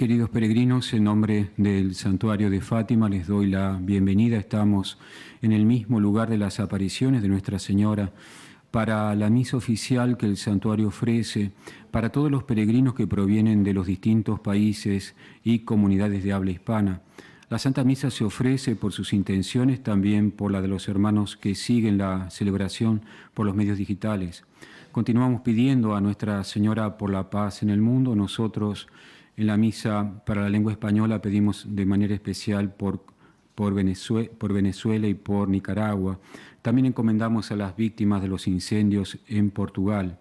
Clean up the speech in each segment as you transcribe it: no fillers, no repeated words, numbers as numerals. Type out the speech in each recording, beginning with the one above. Queridos peregrinos, en nombre del Santuario de Fátima les doy la bienvenida. Estamos en el mismo lugar de las apariciones de Nuestra Señora para la misa oficial que el santuario ofrece para todos los peregrinos que provienen de los distintos países y comunidades de habla hispana. La Santa Misa se ofrece por sus intenciones, también por la de los hermanos que siguen la celebración por los medios digitales. Continuamos pidiendo a Nuestra Señora por la paz en el mundo. Nosotros, en la misa para la lengua española, pedimos de manera especial por Venezuela y por Nicaragua. También encomendamos a las víctimas de los incendios en Portugal.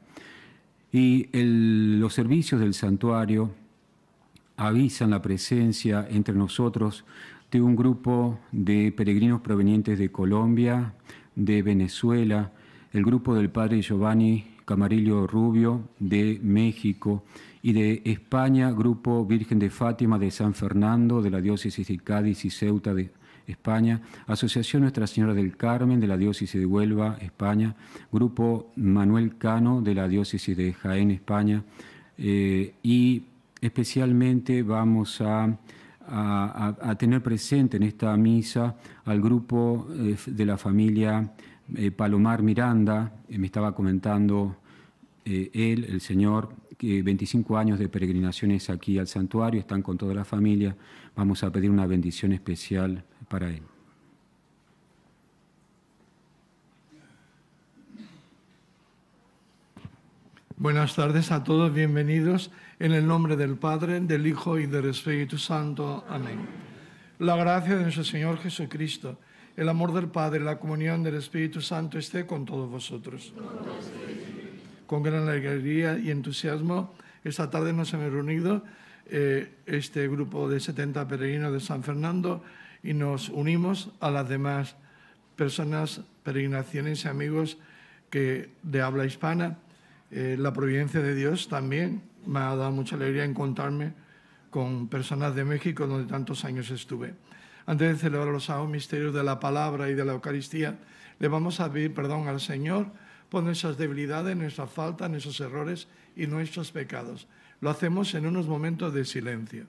Y los servicios del santuario avisan la presencia entre nosotros de un grupo de peregrinos provenientes de Colombia, de Venezuela, el grupo del padre Giovanni Camarillo Rubio de México, y de España, grupo Virgen de Fátima de San Fernando, de la diócesis de Cádiz y Ceuta de España, Asociación Nuestra Señora del Carmen de la diócesis de Huelva, España, grupo Manuel Cano de la diócesis de Jaén, España, y especialmente vamos a tener presente en esta misa al grupo de la familia Palomar Miranda. Me estaba comentando él, el señor, 25 años de peregrinaciones aquí al santuario, están con toda la familia. Vamos a pedir una bendición especial para él. Buenas tardes a todos, bienvenidos en el nombre del Padre, del Hijo y del Espíritu Santo. Amén. La gracia de nuestro Señor Jesucristo, el amor del Padre, la comunión del Espíritu Santo esté con todos vosotros. Con gran alegría y entusiasmo, esta tarde nos hemos reunido este grupo de 70 peregrinos de San Fernando y nos unimos a las demás personas, peregrinaciones y amigos de habla hispana. La providencia de Dios también me ha dado mucha alegría encontrarme con personas de México donde tantos años estuve. Antes de celebrar los sagrados misterios de la palabra y de la Eucaristía, le vamos a pedir perdón al Señor por nuestras debilidades, nuestras faltas, nuestros errores y nuestros pecados. Lo hacemos en unos momentos de silencio.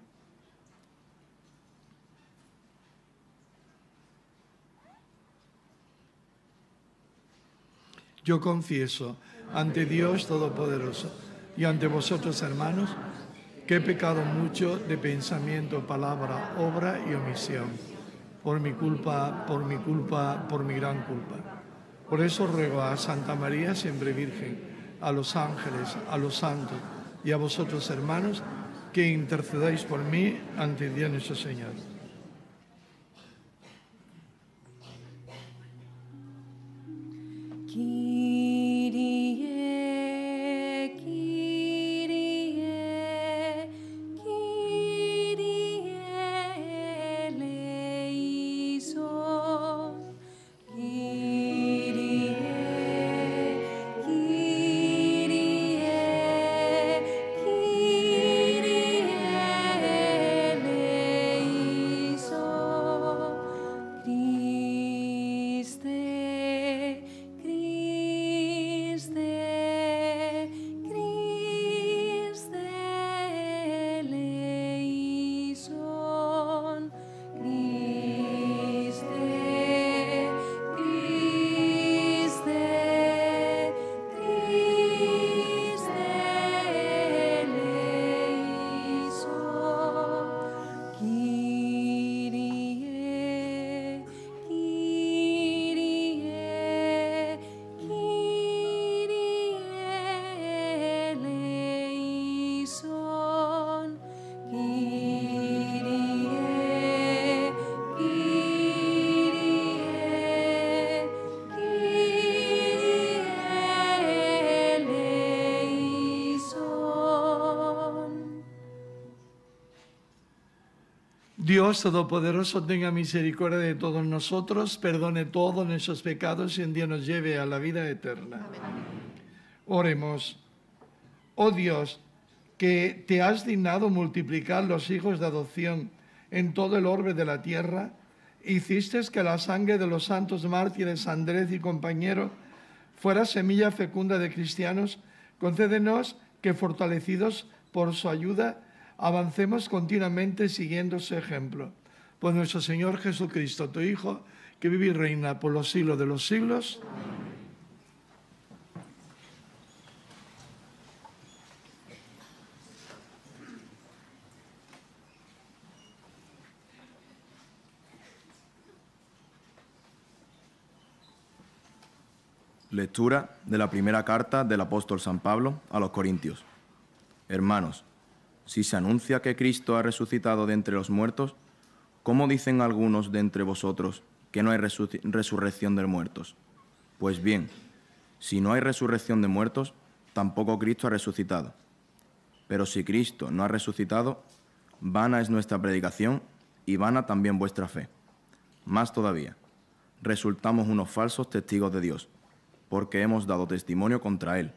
Yo confieso ante Dios Todopoderoso y ante vosotros, hermanos, que he pecado mucho de pensamiento, palabra, obra y omisión, por mi gran culpa. Por eso ruego a Santa María, siempre Virgen, a los ángeles, a los santos y a vosotros, hermanos, que intercedáis por mí ante Dios nuestro Señor. Dios Todopoderoso tenga misericordia de todos nosotros, perdone todos nuestros pecados y un día nos lleve a la vida eterna. Amén. Oremos. Oh Dios, que te has dignado multiplicar los hijos de adopción en todo el orbe de la tierra, hiciste que la sangre de los santos mártires Andrés y compañero fuera semilla fecunda de cristianos. Concédenos que, fortalecidos por su ayuda, avancemos continuamente siguiendo su ejemplo. Por nuestro Señor Jesucristo, tu Hijo, que vive y reina por los siglos de los siglos. Lectura de la primera carta del apóstol San Pablo a los Corintios. Hermanos, si se anuncia que Cristo ha resucitado de entre los muertos, ¿cómo dicen algunos de entre vosotros que no hay resurrección de muertos? Pues bien, si no hay resurrección de muertos, tampoco Cristo ha resucitado. Pero si Cristo no ha resucitado, vana es nuestra predicación y vana también vuestra fe. Más todavía, resultamos unos falsos testigos de Dios, porque hemos dado testimonio contra él,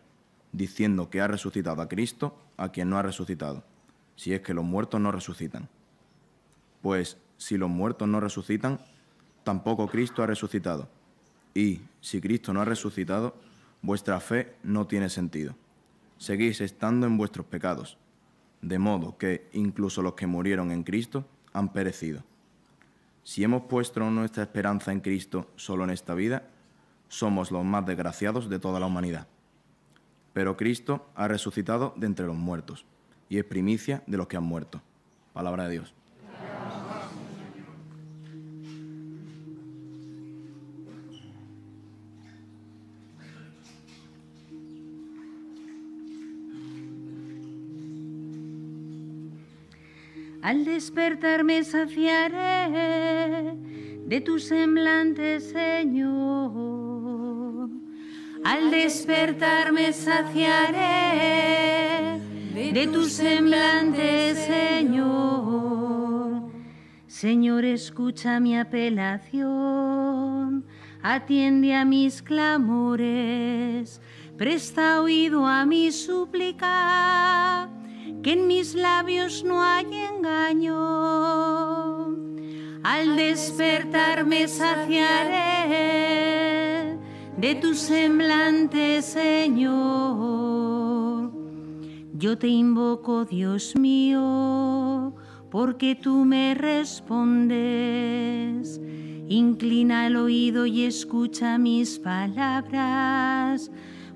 diciendo que ha resucitado a Cristo, a quien no ha resucitado, si es que los muertos no resucitan. Pues, si los muertos no resucitan, tampoco Cristo ha resucitado. Y, si Cristo no ha resucitado, vuestra fe no tiene sentido. Seguís estando en vuestros pecados, de modo que, incluso los que murieron en Cristo, han perecido. Si hemos puesto nuestra esperanza en Cristo solo en esta vida, somos los más desgraciados de toda la humanidad. Pero Cristo ha resucitado de entre los muertos, y es primicia de los que han muerto. Palabra de Dios. Al despertarme saciaré de tu semblante, Señor. Al despertarme saciaré de tu semblante, Señor. Señor, escucha mi apelación, atiende a mis clamores, presta oído a mi súplica, que en mis labios no hay engaño. Al despertarme saciaré de tu semblante, Señor. Yo te invoco, Dios mío, porque tú me respondes. Inclina el oído y escucha mis palabras.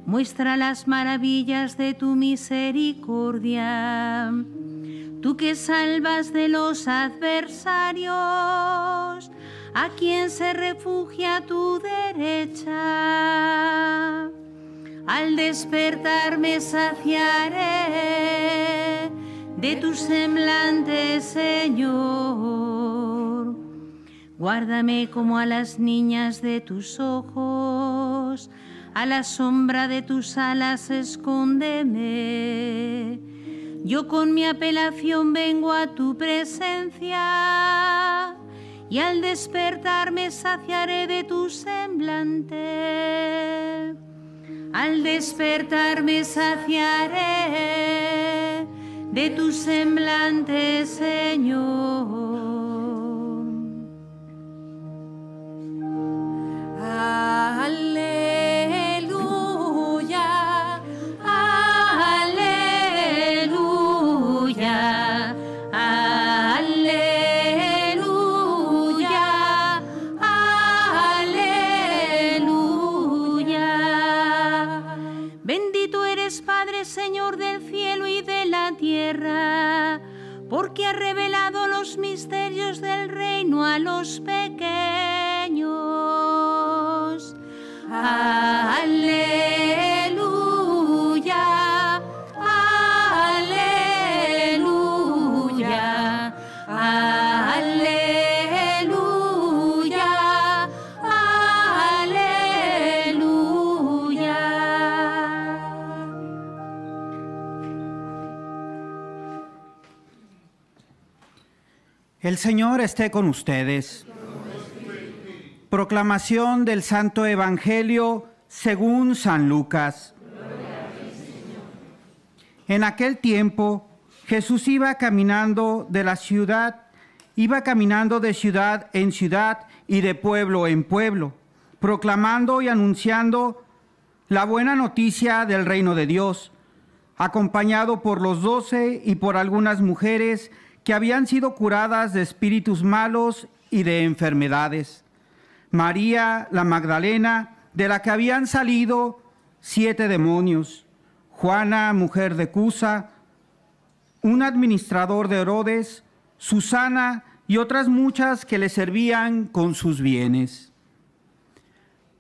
Muestra las maravillas de tu misericordia. Tú que salvas de los adversarios a quien se refugia a tu derecha. Al despertarme saciaré de tu semblante, Señor. Guárdame como a las niñas de tus ojos, a la sombra de tus alas escóndeme. Yo con mi apelación vengo a tu presencia, y al despertarme saciaré de tu semblante. Al despertarme saciaré de tu semblante, Señor. Aleluya, aleluya, aleluya. Señor del cielo y de la tierra, porque has revelado los misterios del reino a los pequeños. Aleluya, aleluya, aleluya. El Señor esté con ustedes. Proclamación del Santo Evangelio según San Lucas. En aquel tiempo, Jesús iba caminando de ciudad en ciudad y de pueblo en pueblo, proclamando y anunciando la buena noticia del reino de Dios. acompañado por los 12 y por algunas mujeres que habían sido curadas de espíritus malos y de enfermedades. María la Magdalena, de la que habían salido 7 demonios. Juana, mujer de Cusa, un administrador de Herodes, Susana y otras muchas que le servían con sus bienes.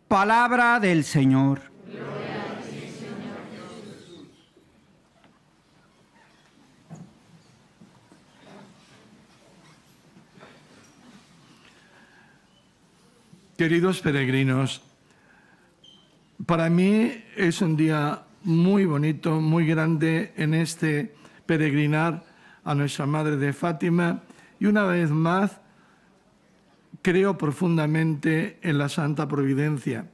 Palabra del Señor. Gloria a ti, Señor Jesús. Queridos peregrinos, para mí es un día muy bonito, muy grande en este peregrinar a Nuestra Madre de Fátima, y una vez más creo profundamente en la Santa Providencia.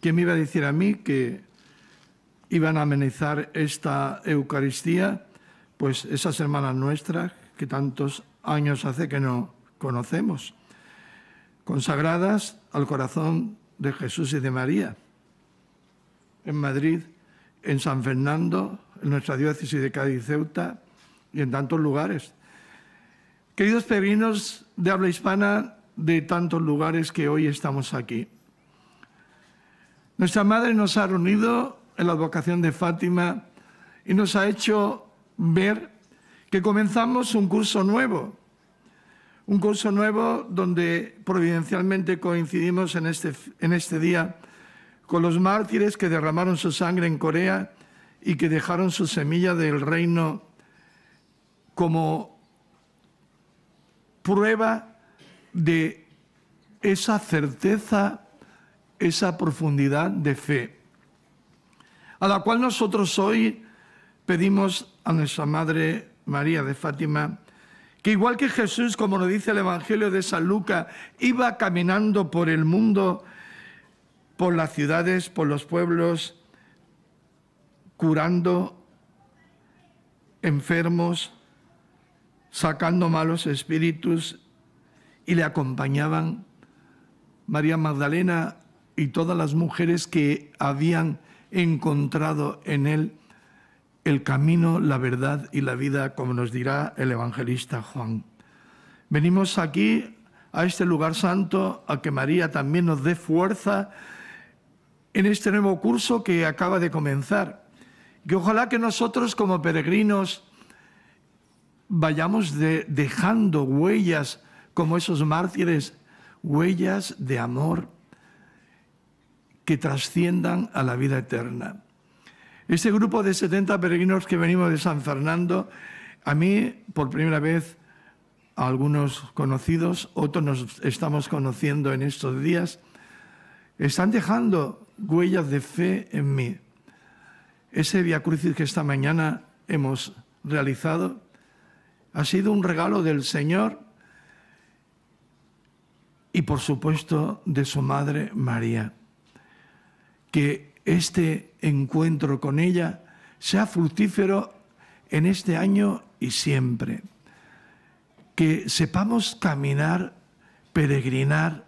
¿Quién me iba a decir a mí que iban a amenizar esta Eucaristía? Pues esas hermanas nuestras que tantos años hace que no conocemos, consagradas al corazón de Jesús y de María, en Madrid, en San Fernando, en nuestra diócesis de Cádiz y Ceuta y en tantos lugares. Queridos peregrinos de habla hispana de tantos lugares que hoy estamos aquí. Nuestra Madre nos ha reunido en la advocación de Fátima y nos ha hecho ver que comenzamos un curso nuevo donde providencialmente coincidimos en este día con los mártires que derramaron su sangre en Corea y que dejaron su semilla del reino como prueba de esa certeza, esa profundidad de fe, a la cual nosotros hoy pedimos a Nuestra Madre María de Fátima, que igual que Jesús, como nos dice el Evangelio de San Lucas, iba caminando por el mundo, por las ciudades, por los pueblos, curando enfermos, sacando malos espíritus, y le acompañaban María Magdalena y todas las mujeres que habían encontrado en él el camino, la verdad y la vida, como nos dirá el evangelista Juan. Venimos aquí, a este lugar santo, a que María también nos dé fuerza en este nuevo curso que acaba de comenzar. Que ojalá que nosotros como peregrinos vayamos dejando huellas como esos mártires, huellas de amor que trasciendan a la vida eterna. Este grupo de 70 peregrinos que venimos de San Fernando, a mí por primera vez, a algunos conocidos, otros nos estamos conociendo en estos días, están dejando huellas de fe en mí. Ese Via Crucis que esta mañana hemos realizado ha sido un regalo del Señor y, por supuesto, de su Madre María. Que este encuentro con ella sea fructífero en este año y siempre. Que sepamos caminar, peregrinar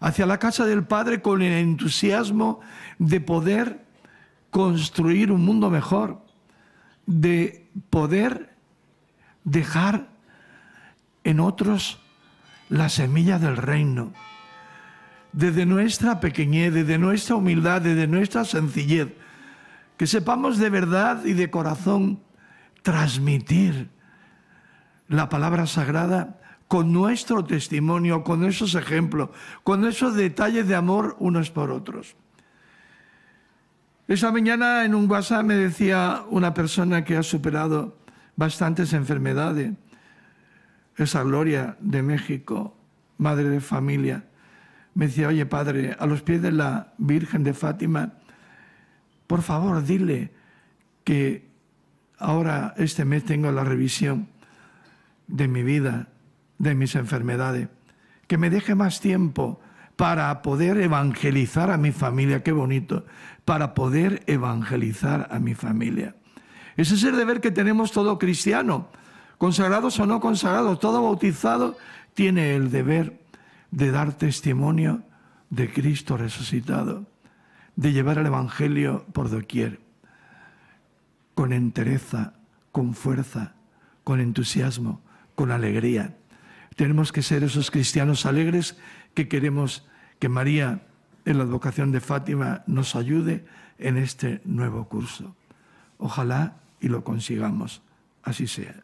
hacia la casa del Padre con el entusiasmo de poder construir un mundo mejor, de poder dejar en otros la semilla del reino. Desde nuestra pequeñez, desde nuestra humildad, desde nuestra sencillez, que sepamos de verdad y de corazón transmitir la palabra sagrada con nuestro testimonio, con esos ejemplos, con esos detalles de amor unos por otros. Esta mañana en un WhatsApp me decía una persona que ha superado bastantes enfermedades, esa Gloria de México, madre de familia, me decía: oye padre, a los pies de la Virgen de Fátima, por favor dile que ahora este mes tengo la revisión de mi vida, de mis enfermedades, que me deje más tiempo para poder evangelizar a mi familia. Qué bonito, para poder evangelizar a mi familia. Ese es el deber que tenemos todo cristiano, consagrados o no consagrados, todo bautizado tiene el deber de dar testimonio de Cristo resucitado, de llevar el Evangelio por doquier. con entereza, con fuerza, con entusiasmo, con alegría. Tenemos que ser esos cristianos alegres que queremos que María, en la advocación de Fátima, nos ayude en este nuevo curso. Ojalá y lo consigamos. Así sea.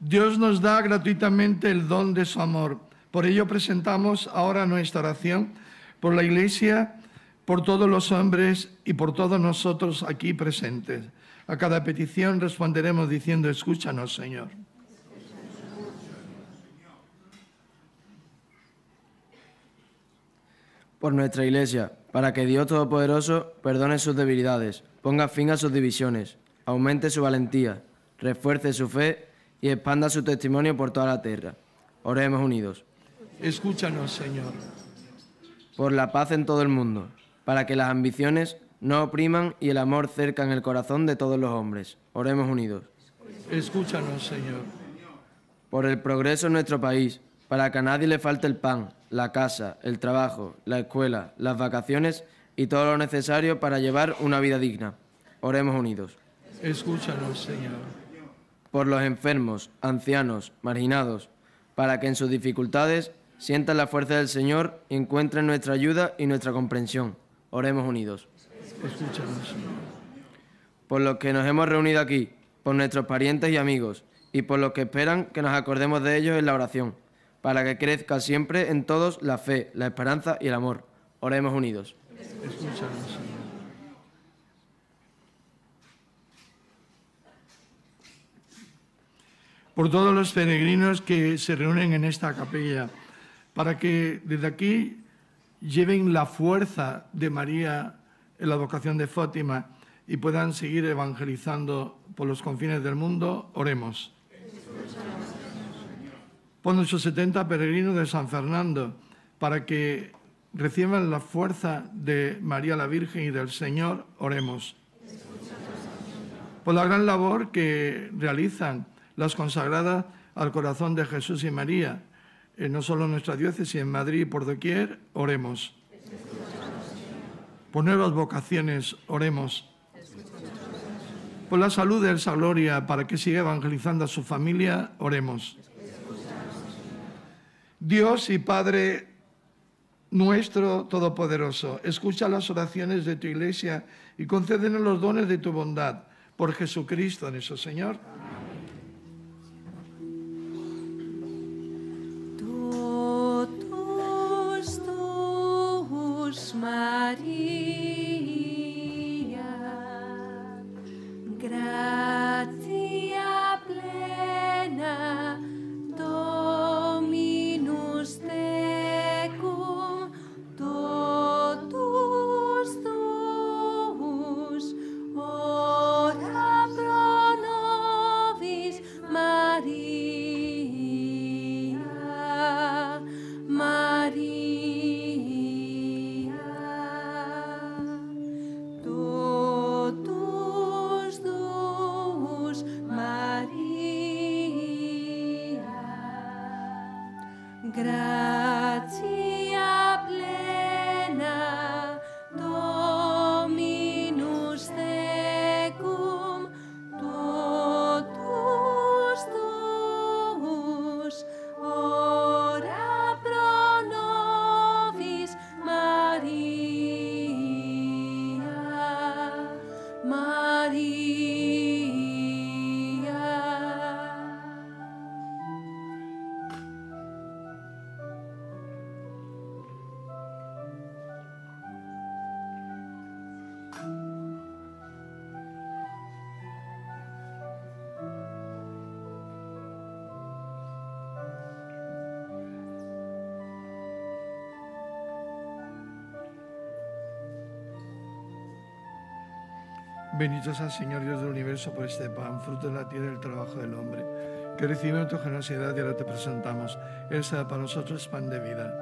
Dios nos da gratuitamente el don de su amor. Por ello presentamos ahora nuestra oración por la Iglesia, por todos los hombres y por todos nosotros aquí presentes. A cada petición responderemos diciendo: escúchanos, Señor. Por nuestra Iglesia, para que Dios Todopoderoso perdone sus debilidades, ponga fin a sus divisiones, aumente su valentía, refuerce su fe y expanda su testimonio por toda la tierra. Oremos unidos. Escúchanos, Señor. Por la paz en todo el mundo, para que las ambiciones no opriman y el amor cercan el corazón de todos los hombres. Oremos unidos. Escúchanos, Señor. Por el progreso en nuestro país, para que a nadie le falte el pan, la casa, el trabajo, la escuela, las vacaciones y todo lo necesario para llevar una vida digna. Oremos unidos. Escúchanos, Señor. Por los enfermos, ancianos, marginados, para que en sus dificultades sientan la fuerza del Señor y encuentren nuestra ayuda y nuestra comprensión. Oremos unidos. Escúchanos, Señor. Por los que nos hemos reunido aquí, por nuestros parientes y amigos, y por los que esperan que nos acordemos de ellos en la oración, para que crezca siempre en todos la fe, la esperanza y el amor. Oremos unidos. Escúchanos, Señor. Por todos los peregrinos que se reúnen en esta capilla, para que desde aquí lleven la fuerza de María en la advocación de Fátima y puedan seguir evangelizando por los confines del mundo, oremos. Por nuestros 70 peregrinos de San Fernando, para que reciban la fuerza de María la Virgen y del Señor, oremos. Por la gran labor que realizan las consagradas al corazón de Jesús y María, no solo en nuestra diócesis, en Madrid y por doquier, oremos. Por nuevas vocaciones, oremos. Por la salud de Elsa Gloria, para que siga evangelizando a su familia, oremos. Dios y Padre nuestro Todopoderoso, escucha las oraciones de tu Iglesia y concédenos los dones de tu bondad. Por Jesucristo nuestro Señor. María, gratia plena, Dominus tecum, totus tuus, ora pro nobis, María, gratia plena, Dominus tecum, totus tuus. Bendito sea el Señor Dios del universo por este pan, fruto de la tierra y el trabajo del hombre, que recibimos en tu generosidad y ahora te presentamos. Él sea para nosotros pan de vida.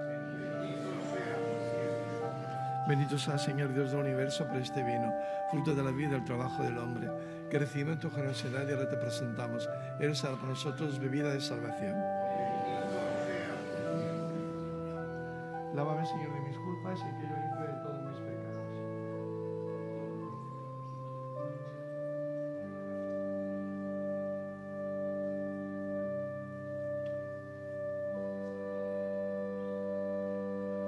Bendito sea el Señor Dios del universo por este vino, fruto de la vida y el trabajo del hombre, que recibimos en tu generosidad y ahora te presentamos. Él sea para nosotros bebida de salvación. Lávame, Señor, de mis culpas y que yo limpie de todos mis pecados.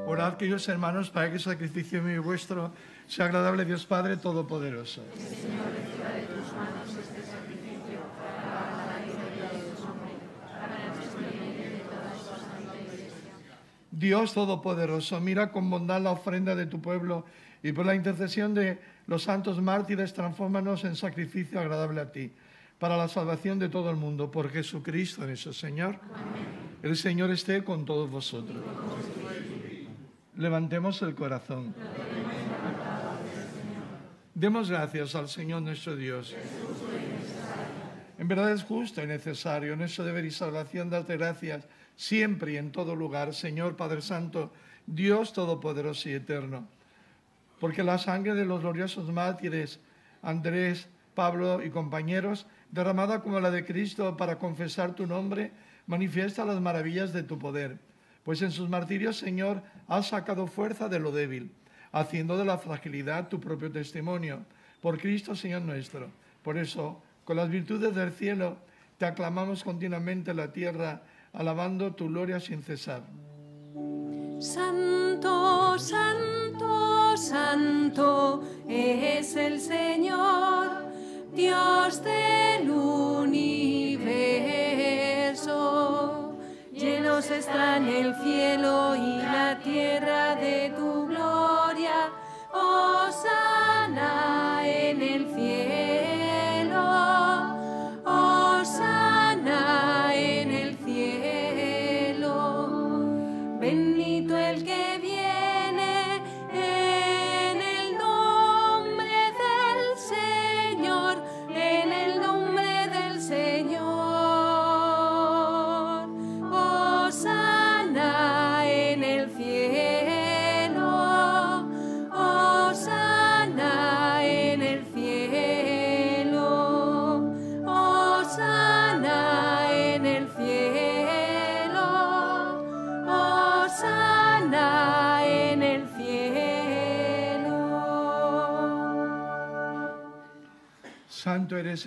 Orad, queridos hermanos, para que el sacrificio mío y vuestro sea agradable a Dios Padre Todopoderoso. El Señor reciba de tus manos este sacrificio para la gloria de tu nombre, para nuestro bien y de toda su santa Iglesia. Dios Todopoderoso, mira con bondad la ofrenda de tu pueblo y por la intercesión de los santos mártires, transfórmanos en sacrificio agradable a ti, para la salvación de todo el mundo, por Jesucristo nuestro Señor. Amén. El Señor esté con todos vosotros. Levantemos el corazón. Demos gracias al Señor nuestro Dios. En verdad es justo y necesario, nuestro deber y salvación, darte gracias siempre y en todo lugar, Señor Padre Santo, Dios Todopoderoso y Eterno. Porque la sangre de los gloriosos mártires Andrés, Pablo y compañeros, derramada como la de Cristo para confesar tu nombre, manifiesta las maravillas de tu poder. Pues en sus martirios, Señor, has sacado fuerza de lo débil, haciendo de la fragilidad tu propio testimonio. Por Cristo, Señor nuestro. Por eso, con las virtudes del cielo, te aclamamos continuamente en la tierra, alabando tu gloria sin cesar. Santo, santo, santo es el Señor, Dios del universo. Llenos están el cielo y la tierra de tu gloria, Hosana en el cielo, Hosana en el cielo. Bendito el que viene en el nombre del Señor, en el nombre del Señor. Santo eres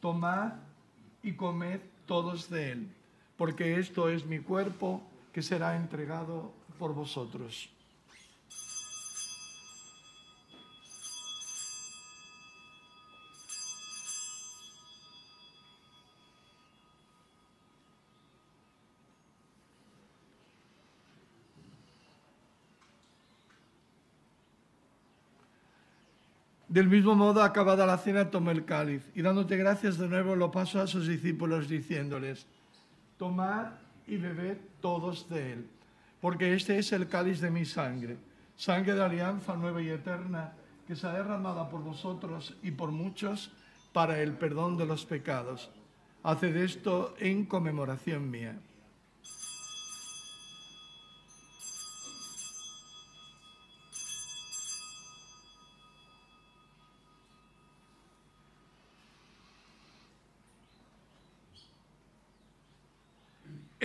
tomad y comed todos de él, porque esto es mi cuerpo que será entregado por vosotros. Del mismo modo, acabada la cena, tomó el cáliz y dándote gracias de nuevo lo pasó a sus discípulos diciéndoles: tomad y bebed todos de él, porque este es el cáliz de mi sangre, sangre de alianza nueva y eterna, que será derramada por vosotros y por muchos para el perdón de los pecados. Haced esto en conmemoración mía.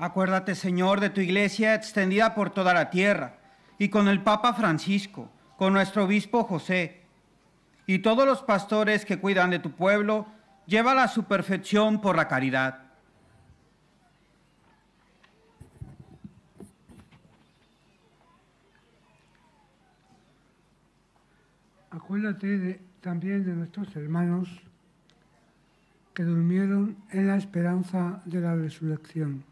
Acuérdate, Señor, de tu Iglesia extendida por toda la tierra, y con el Papa Francisco, con nuestro Obispo José, y todos los pastores que cuidan de tu pueblo, llévala a su perfección por la caridad. Acuérdate también de nuestros hermanos que durmieron en la esperanza de la resurrección,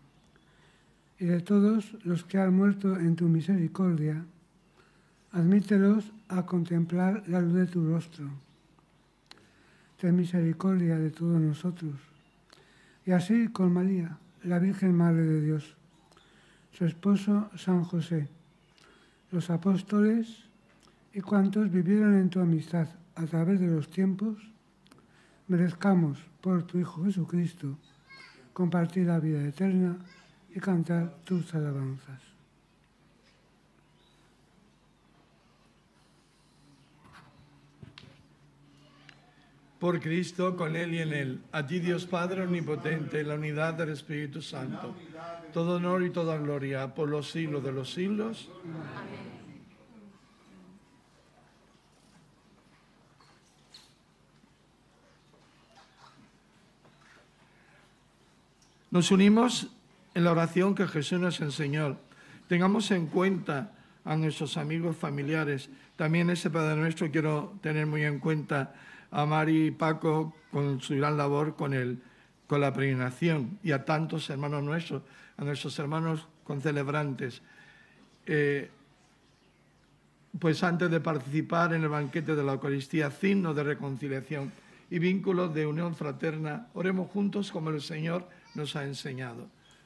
y de todos los que han muerto en tu misericordia, admítelos a contemplar la luz de tu rostro. Ten misericordia de todos nosotros. Y así con María, la Virgen Madre de Dios, su esposo San José, los apóstoles y cuantos vivieron en tu amistad a través de los tiempos, merezcamos por tu Hijo Jesucristo compartir la vida eterna y cantar tus alabanzas. Por Cristo, con Él y en Él, a ti Dios Padre Omnipotente, en la unidad del Espíritu Santo, todo honor y toda gloria por los siglos de los siglos. Amén. Nos unimos en la oración que Jesús nos enseñó. Tengamos en cuenta a nuestros amigos familiares. También ese Padre Nuestro quiero tener muy en cuenta a Mari y Paco con su gran labor con la peregrinación, y a tantos hermanos nuestros, a nuestros hermanos concelebrantes. Pues antes de participar en el banquete de la Eucaristía, signo de reconciliación y vínculos de unión fraterna, oremos juntos como el Señor nos ha enseñado.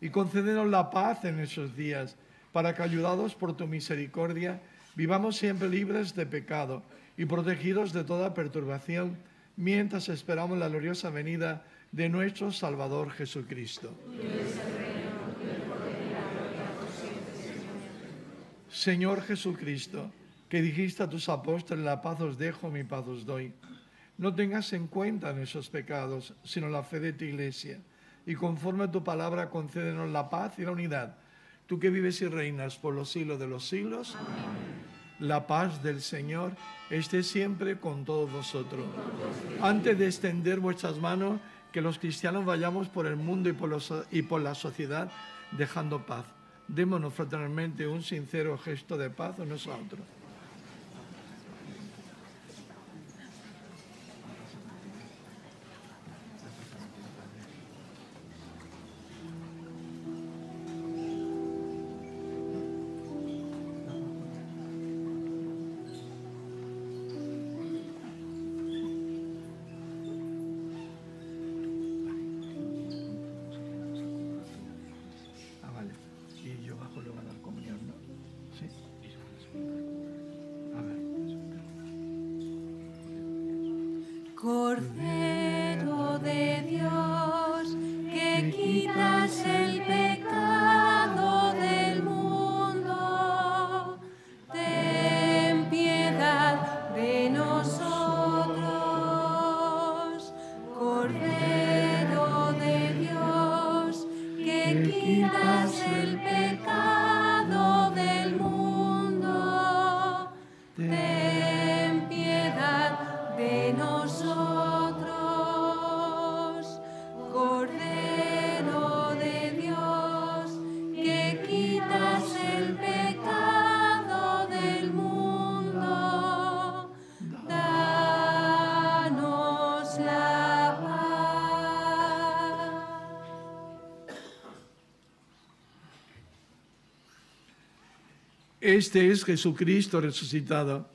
y concédenos la paz en esos días, para que, ayudados por tu misericordia, vivamos siempre libres de pecado y protegidos de toda perturbación, mientras esperamos la gloriosa venida de nuestro Salvador Jesucristo. Señor Jesucristo, que dijiste a tus apóstoles, la paz os dejo, mi paz os doy. No tengas en cuenta nuestros pecados, sino la fe de tu Iglesia, y conforme a tu palabra concédenos la paz y la unidad. Tú que vives y reinas por los siglos de los siglos. Amén. La paz del Señor esté siempre con todos vosotros. Antes de extender vuestras manos, que los cristianos vayamos por el mundo y por la sociedad dejando paz. Démonos fraternalmente un sincero gesto de paz unos a otros. Este es Jesucristo resucitado,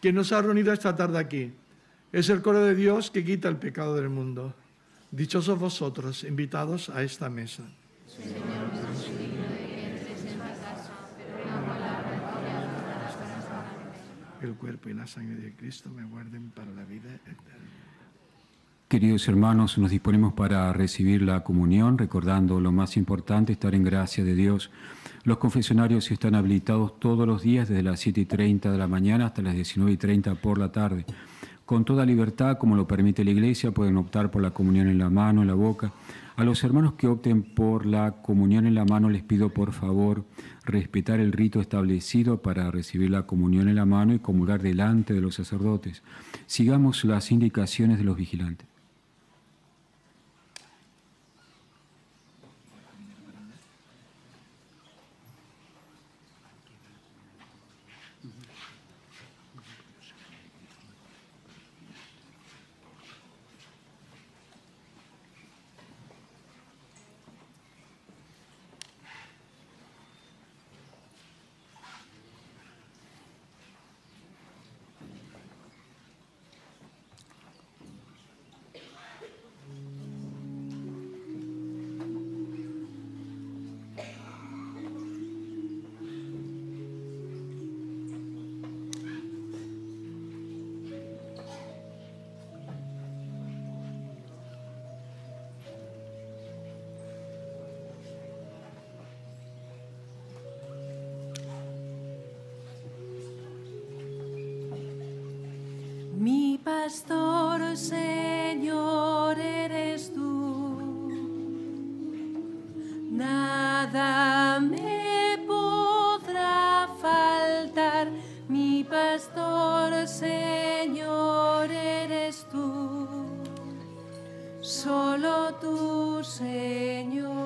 que nos ha reunido esta tarde aquí. Es el Cordero de Dios que quita el pecado del mundo. Dichosos vosotros, invitados a esta mesa. Señor, no soy digno de que entres en mi casa, pero una palabra tuya bastará para salvarme. El cuerpo y la sangre de Cristo me guarden para la vida eterna. Queridos hermanos, nos disponemos para recibir la comunión, recordando lo más importante, estar en gracia de Dios. Los confesionarios están habilitados todos los días desde las 7:30 de la mañana hasta las 19:30 por la tarde. Con toda libertad, como lo permite la Iglesia, pueden optar por la comunión en la mano, en la boca. A los hermanos que opten por la comunión en la mano, les pido por favor respetar el rito establecido para recibir la comunión en la mano y comulgar delante de los sacerdotes. Sigamos las indicaciones de los vigilantes. Pastor, Señor, eres tú, nada me podrá faltar. Mi pastor, Señor, eres tú, solo tú, Señor.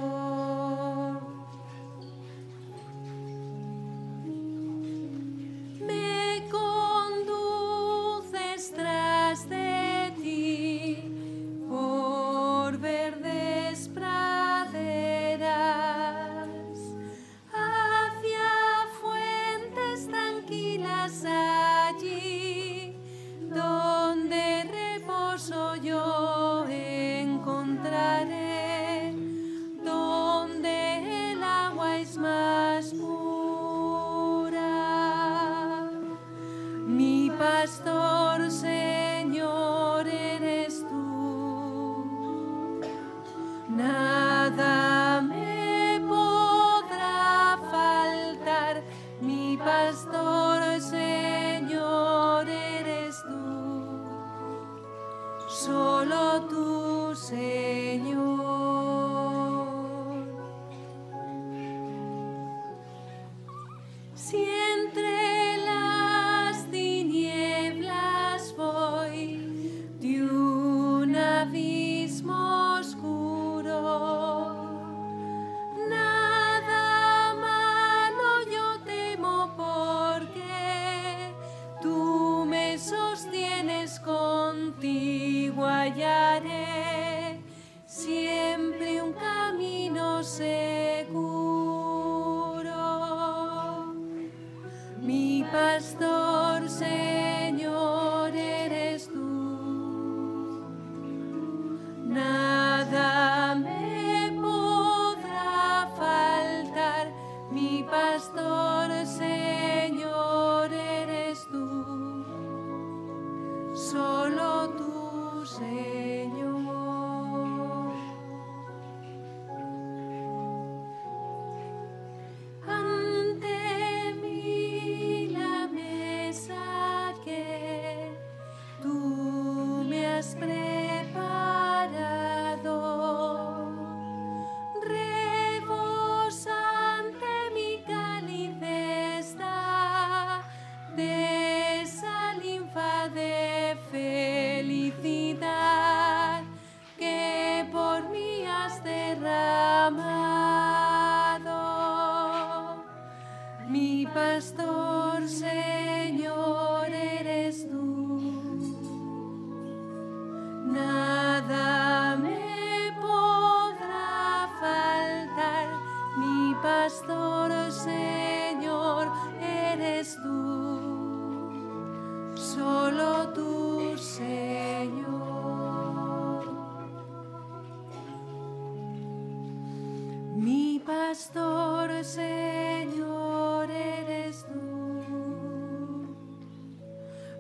pastor, Señor, eres tú.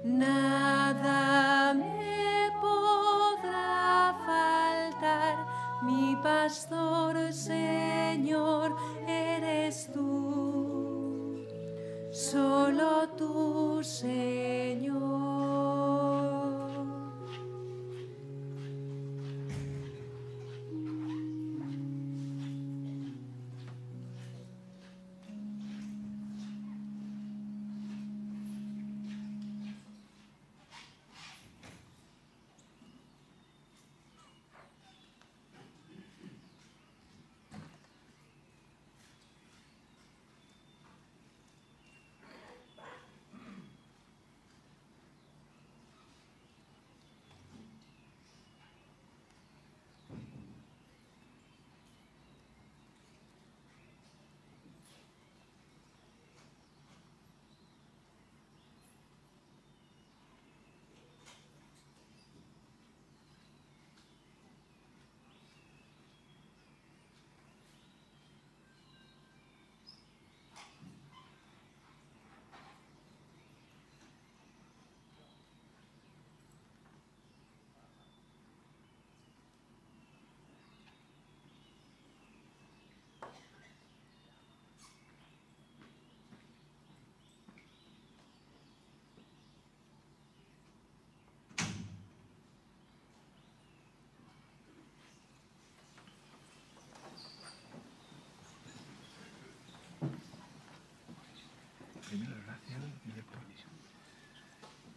Nada me podrá faltar, mi pastor, Señor, eres tú. Solo tú, Señor.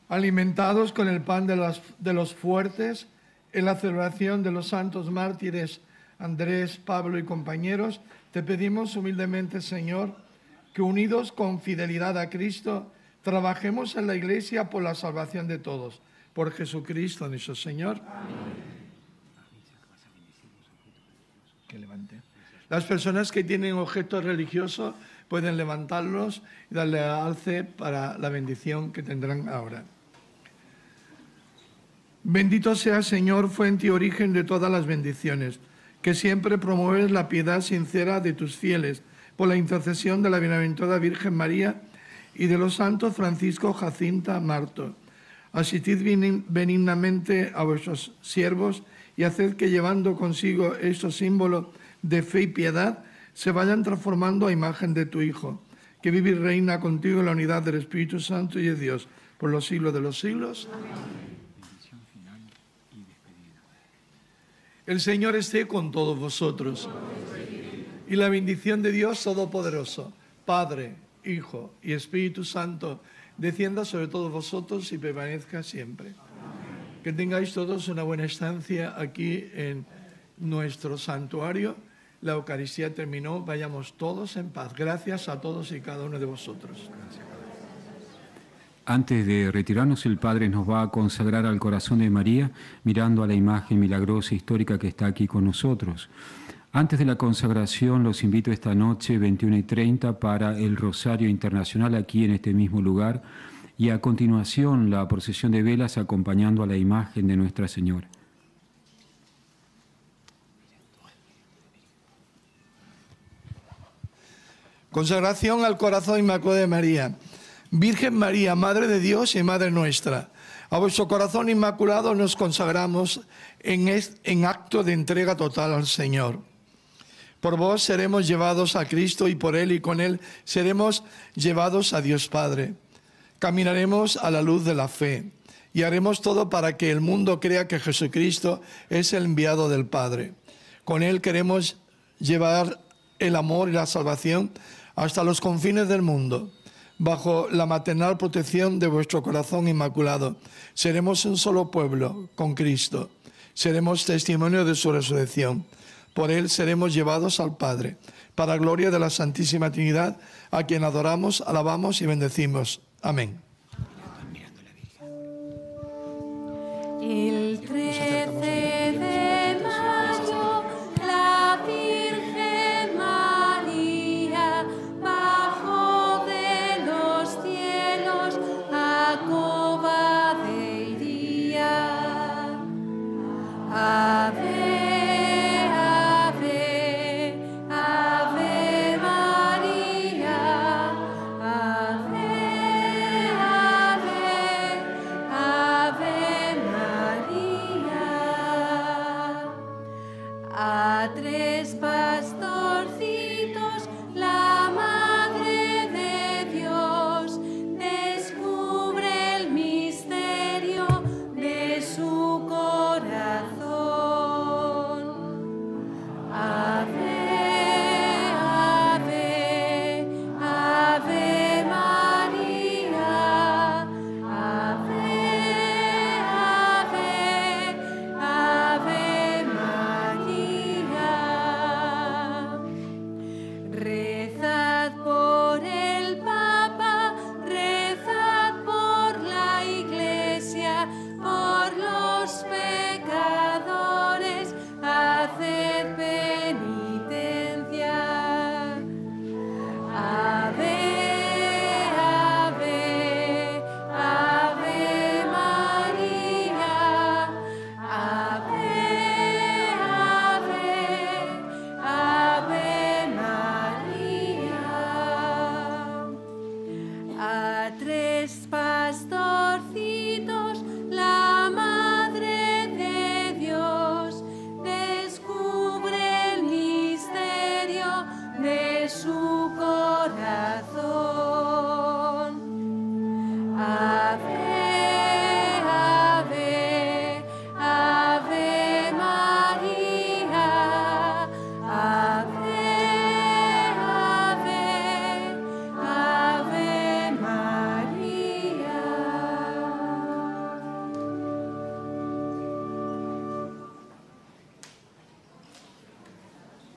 Alimentados con el pan de los fuertes, en la celebración de los santos mártires Andrés, Pablo y compañeros, te pedimos humildemente, Señor, que unidos con fidelidad a Cristo, trabajemos en la Iglesia por la salvación de todos. Por Jesucristo nuestro Señor. Amén. Que levante. Las personas que tienen objetos religiosos pueden levantarlos y darle alce para la bendición que tendrán ahora. Bendito sea, Señor, fuente y origen de todas las bendiciones, que siempre promueves la piedad sincera de tus fieles, por la intercesión de la bienaventurada Virgen María y de los santos Francisco, Jacinta, Marto. Asistid benignamente a vuestros siervos y haced que, llevando consigo estos símbolos de fe y piedad, se vayan transformando a imagen de tu Hijo, que vive y reina contigo en la unidad del Espíritu Santo y de Dios, por los siglos de los siglos. Amén. El Señor esté con todos vosotros. Y la bendición de Dios Todopoderoso, Padre, Hijo y Espíritu Santo, descienda sobre todos vosotros y permanezca siempre. Amén. Que tengáis todos una buena estancia aquí en nuestro santuario. La Eucaristía terminó, vayamos todos en paz. Gracias a todos y cada uno de vosotros. Antes de retirarnos, el Padre nos va a consagrar al corazón de María, mirando a la imagen milagrosa histórica que está aquí con nosotros. Antes de la consagración, los invito esta noche, 21:30, para el Rosario Internacional, aquí en este mismo lugar, y a continuación la procesión de velas acompañando a la imagen de Nuestra Señora. Consagración al corazón inmaculado de María. Virgen María, Madre de Dios y Madre nuestra, a vuestro corazón inmaculado nos consagramos en acto de entrega total al Señor. Por vos seremos llevados a Cristo y por Él y con Él seremos llevados a Dios Padre. Caminaremos a la luz de la fe y haremos todo para que el mundo crea que Jesucristo es el enviado del Padre. Con Él queremos llevar el amor y la salvación hasta los confines del mundo. Bajo la maternal protección de vuestro corazón inmaculado, seremos un solo pueblo con Cristo. Seremos testimonio de su resurrección. Por Él seremos llevados al Padre, para gloria de la Santísima Trinidad, a quien adoramos, alabamos y bendecimos. Amén. El 13 de mayo, la Virgen María bajó coba de iría. Ave, ave, ave. tres pastorcitos, la madre.